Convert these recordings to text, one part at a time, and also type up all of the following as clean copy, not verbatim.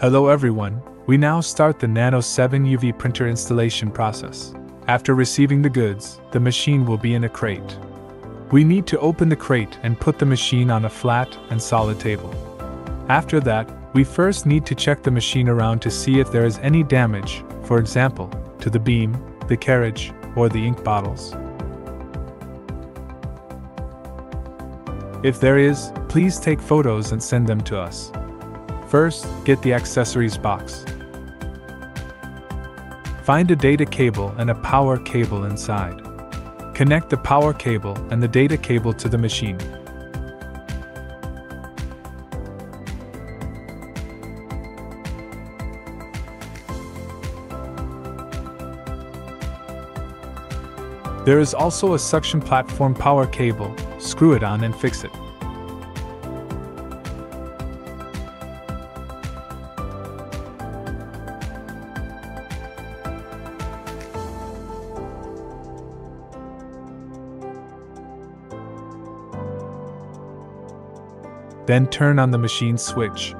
Hello everyone, we now start the Nano 7 UV printer installation process. After receiving the goods, the machine will be in a crate. We need to open the crate and put the machine on a flat and solid table. After that, we first need to check the machine around to see if there is any damage, for example, to the beam, the carriage, or the ink bottles. If there is, please take photos and send them to us. First, get the accessories box. Find a data cable and a power cable inside. Connect the power cable and the data cable to the machine. There is also a suction platform power cable, screw it on and fix it. Then turn on the machine switch.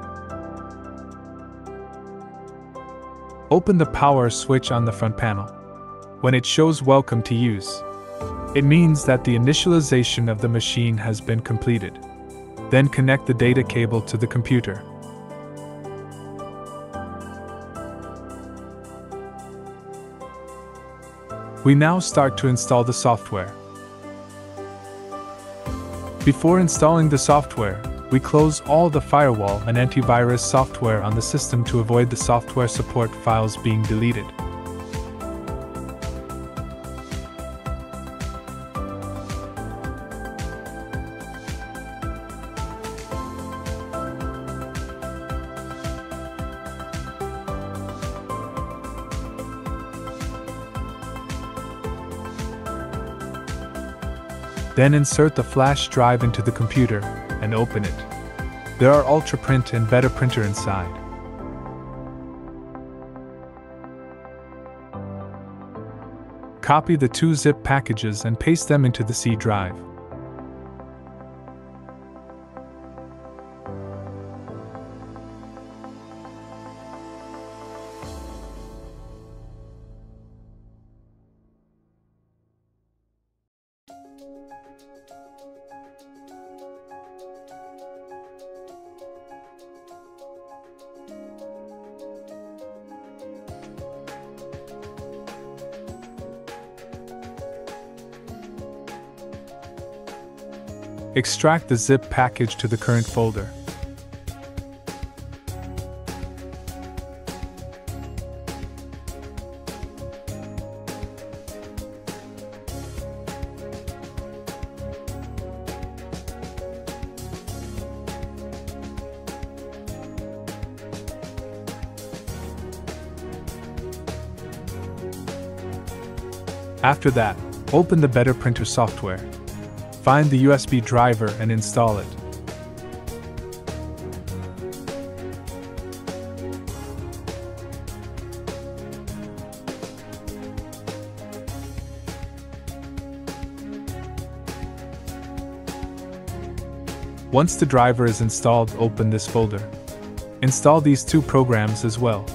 Open the power switch on the front panel. When it shows welcome to use, it means that the initialization of the machine has been completed. Then connect the data cable to the computer. We now start to install the software. Before installing the software, we close all the firewall and antivirus software on the system to avoid the software support files being deleted. Then insert the flash drive into the computer and open it. There are UltraPrint and BetaPrinter inside. Copy the two zip packages and paste them into the C drive. Extract the zip package to the current folder. After that, open the BetterPrinter software. Find the USB driver and install it. Once the driver is installed, open this folder. Install these two programs as well.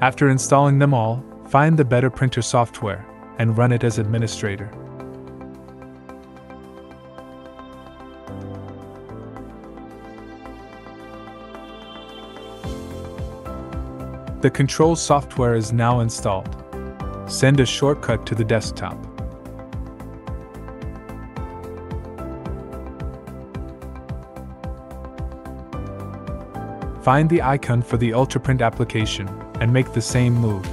After installing them all, find the BetterPrinter software and run it as administrator. The control software is now installed. Send a shortcut to the desktop. Find the icon for the UltraPrint application and make the same move.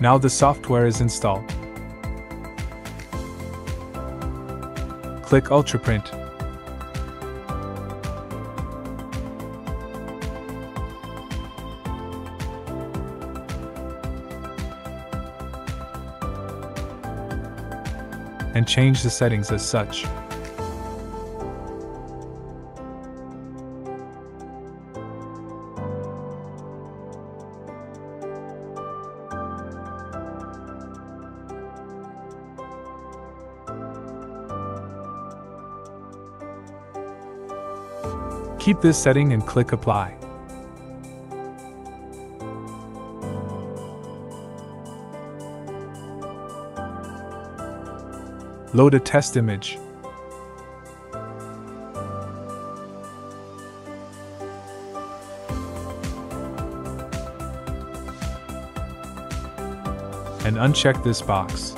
Now the software is installed. Click UltraPrint. And change the settings as such. Keep this setting and click Apply. Load a test image. And uncheck this box.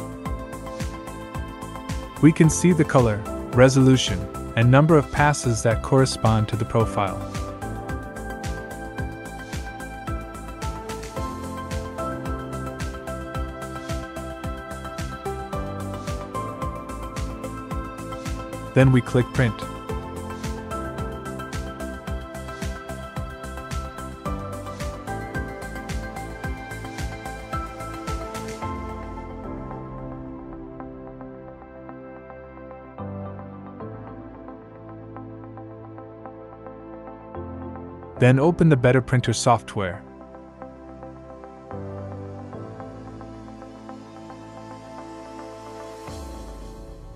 We can see the color, resolution, and number of passes that correspond to the profile. Then we click Print. Then open the BetterPrinter software.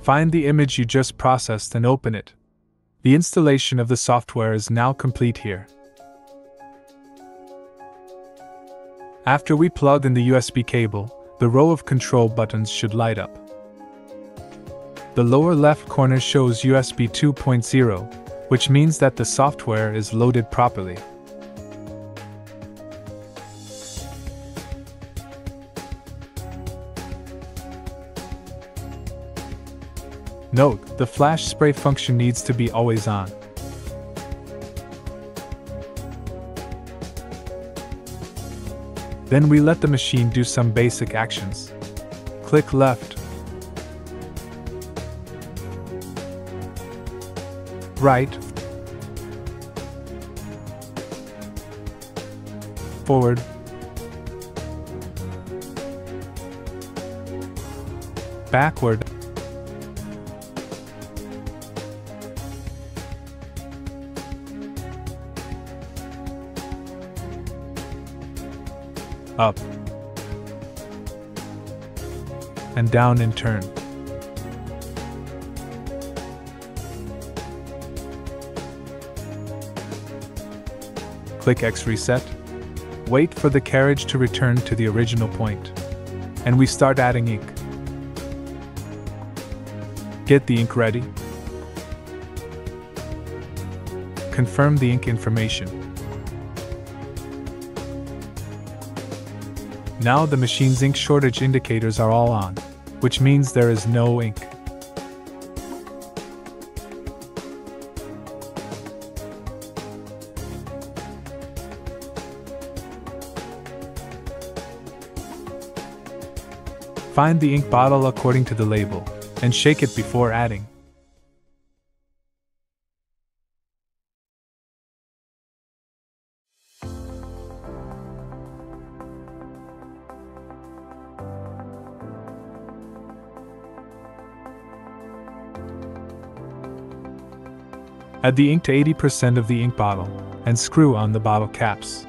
Find the image you just processed and open it. The installation of the software is now complete here. After we plug in the USB cable, the row of control buttons should light up. The lower left corner shows USB 2.0. which means that the software is loaded properly. Note, the flash spray function needs to be always on. Then we let the machine do some basic actions. Click left, right, forward, backward, up, and down in turn. Click X Reset, wait for the carriage to return to the original point, and we start adding ink. Get the ink ready. Confirm the ink information. Now the machine's ink shortage indicators are all on, which means there is no ink. Find the ink bottle according to the label, and shake it before adding. Add the ink to 80% of the ink bottle, and screw on the bottle caps.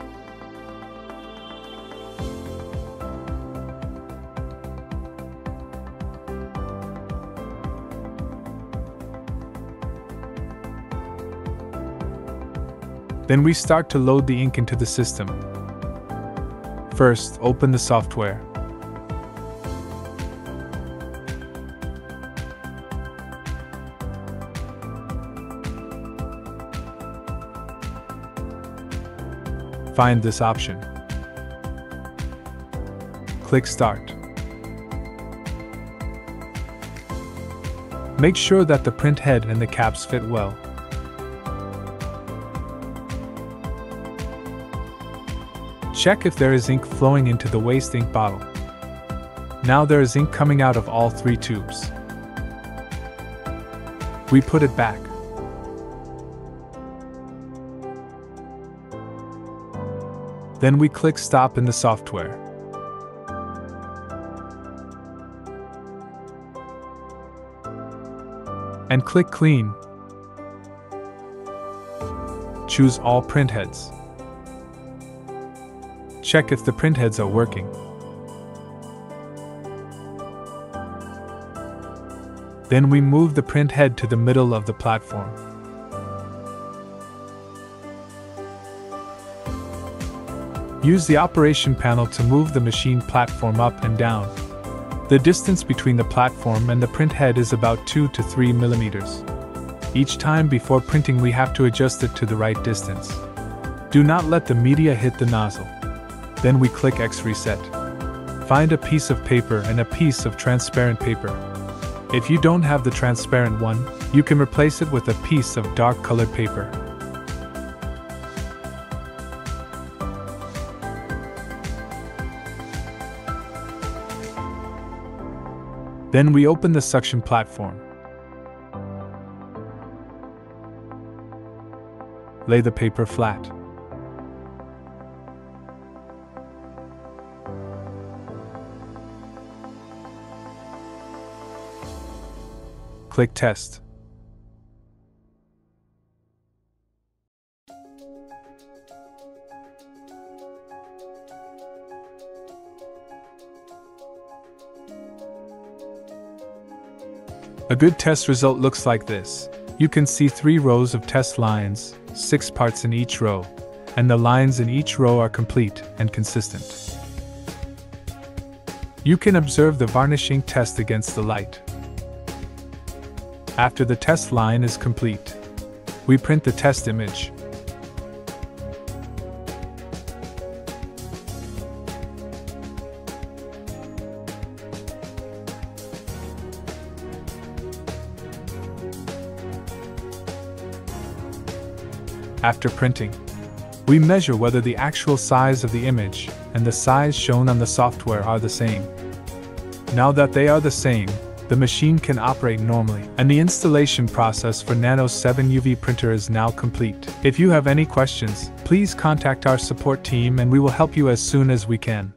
Then we start to load the ink into the system. First, open the software. find this option. Click Start. Make sure that the print head and the caps fit well. Check if there is ink flowing into the waste ink bottle. Now there is ink coming out of all three tubes. We put it back. Then we click Stop in the software. And click Clean. Choose all print heads. Check if the print heads are working. Then we move the print head to the middle of the platform. Use the operation panel to move the machine platform up and down. The distance between the platform and the print head is about 2 to 3 millimeters. Each time before printing we have to adjust it to the right distance. Do not let the media hit the nozzle. Then we click X Reset. Find a piece of paper and a piece of transparent paper. If you don't have the transparent one, you can replace it with a piece of dark colored paper. Then we open the suction platform. Lay the paper flat. Click Test. A good test result looks like this. You can see 3 rows of test lines, 6 parts in each row, and the lines in each row are complete and consistent. You can observe the varnishing test against the light. After the test line is complete, we print the test image. After printing, we measure whether the actual size of the image and the size shown on the software are the same. Now that they are the same, the machine can operate normally, and the installation process for Nano 7 UV printer is now complete. If you have any questions, please contact our support team and we will help you as soon as we can.